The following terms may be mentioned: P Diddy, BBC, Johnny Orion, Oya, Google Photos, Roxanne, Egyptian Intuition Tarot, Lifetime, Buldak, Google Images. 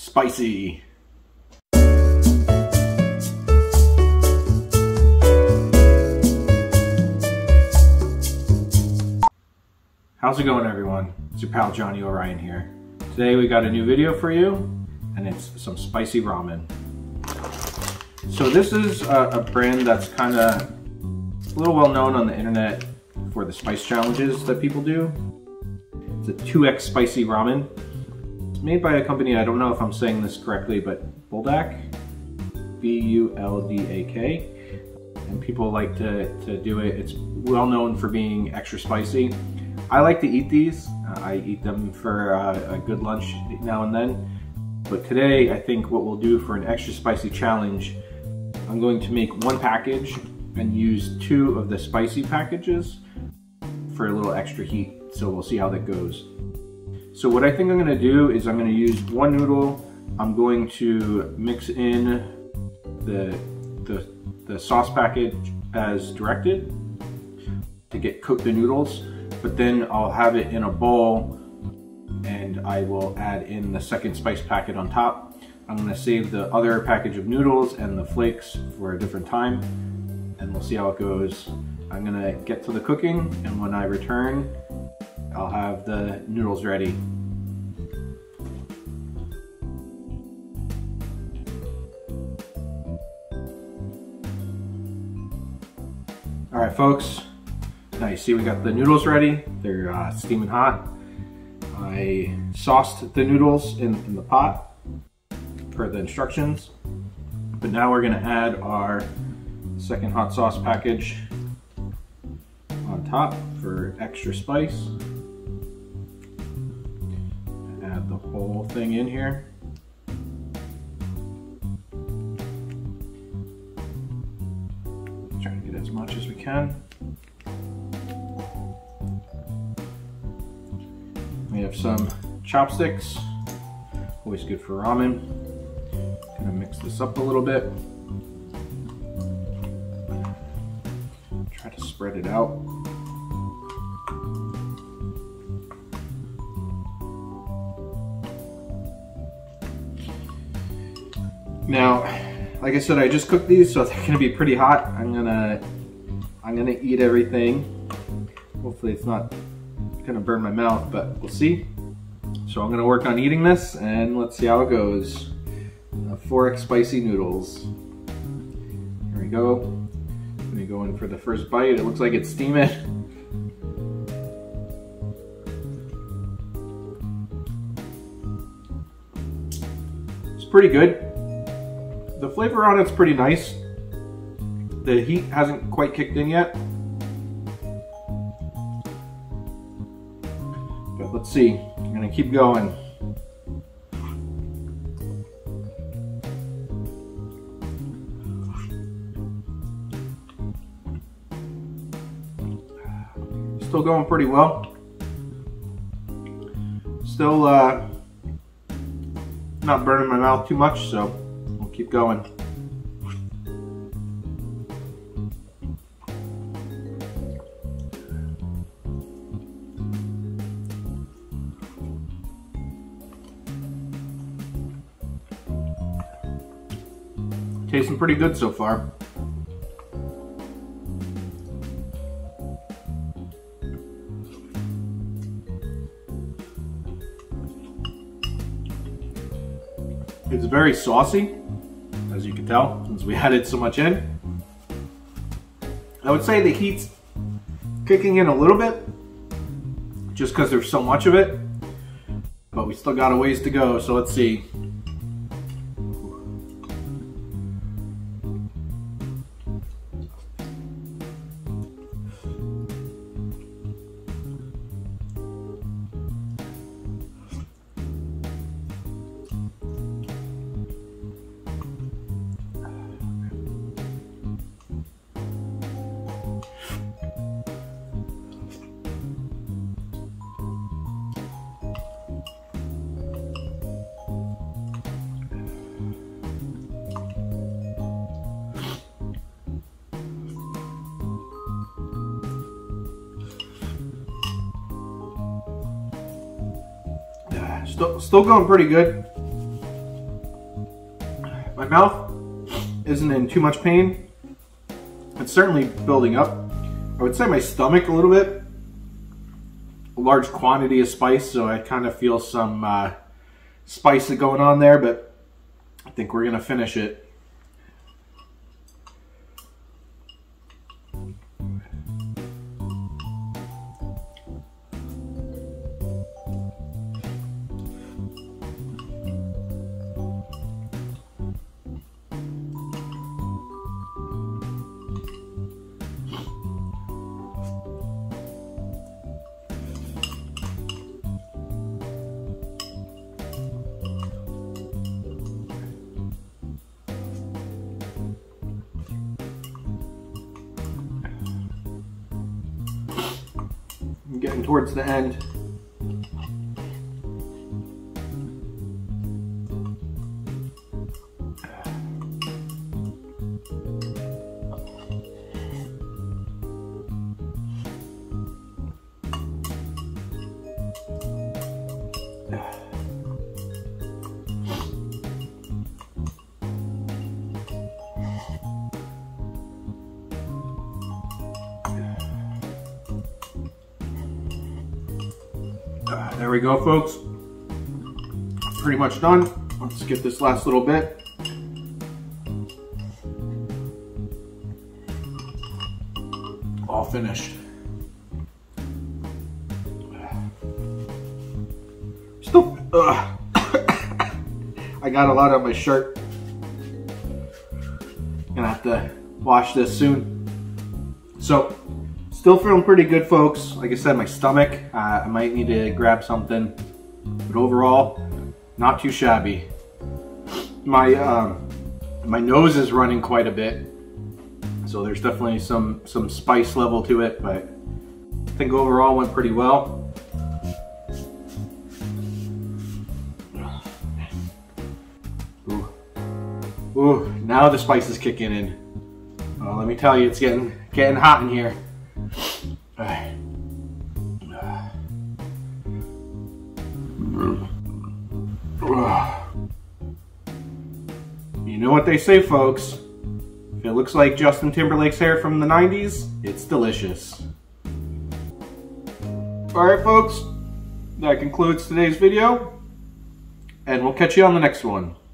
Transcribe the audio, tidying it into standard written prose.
Spicy. How's it going, everyone? It's your pal Johnny Orion here. Today we got a new video for you, and it's some spicy ramen. So this is a brand that's kind of a little well known on the internet for the spice challenges that people do. It's a 2x spicy ramen. It's made by a company, I don't know if I'm saying this correctly, but Buldak, B-U-L-D-A-K. And people like to do it. It's well known for being extra spicy. I like to eat these. I eat them for a good lunch now and then. But today, I think what we'll do for an extra spicy challenge, I'm going to make one package and use two of the spicy packages for a little extra heat. So we'll see how that goes. So what I think I'm gonna do is I'm gonna use one noodle. I'm going to mix in the sauce package as directed to cook the noodles. But then I'll have it in a bowl and I will add in the second spice packet on top. I'm gonna save the other package of noodles and the flakes for a different time, and we'll see how it goes. I'm gonna get to the cooking, and when I return, I'll have the noodles ready. All right, folks. Now you see we got the noodles ready. They're steaming hot. I sauced the noodles in the pot per the instructions. But now we're gonna add our second hot sauce package on top for extra spice. Add the whole thing in here. Trying to get as much as we can. We have some chopsticks, always good for ramen. Gonna mix this up a little bit. Try to spread it out. Now, like I said, I just cooked these, so they're gonna be pretty hot. I'm gonna eat everything. Hopefully it's not gonna burn my mouth, but we'll see. So I'm gonna work on eating this, and let's see how it goes. 4x spicy noodles. Here we go. I'm gonna go in for the first bite. It looks like it's steaming. It's pretty good. The flavor on it's pretty nice. The heat hasn't quite kicked in yet. Let's see, I'm gonna keep going. Still going pretty well. Still not burning my mouth too much, so we'll keep going. Tasting pretty good so far. It's very saucy, as you can tell, since we added so much in. I would say the heat's kicking in a little bit, just because there's so much of it, but we still got a ways to go, so let's see. Still going pretty good. My mouth isn't in too much pain. It's certainly building up. I would say my stomach a little bit. A large quantity of spice, so I kind of feel some spice going on there, but I think we're gonna finish it. Getting towards the end. There we go, folks. Pretty much done. Let's get this last little bit. All finished. Still, I got a lot on my shirt. Gonna have to wash this soon. So, still feeling pretty good, folks. Like I said, my stomach, I might need to grab something, but overall, not too shabby. My my nose is running quite a bit, so there's definitely some spice level to it, but I think overall went pretty well. Ooh, ooh, now the spice is kicking in. Well, let me tell you, it's getting hot in here. Alright. You know what they say, folks. If it looks like Justin Timberlake's hair from the 90s, it's delicious. Alright, folks. That concludes today's video. And we'll catch you on the next one.